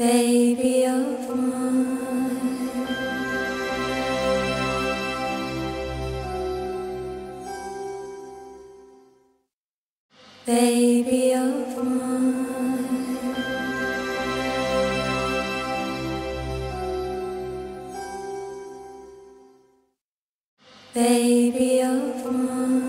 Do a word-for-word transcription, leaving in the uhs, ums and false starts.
baby of mine. Baby of mine. Baby of mine.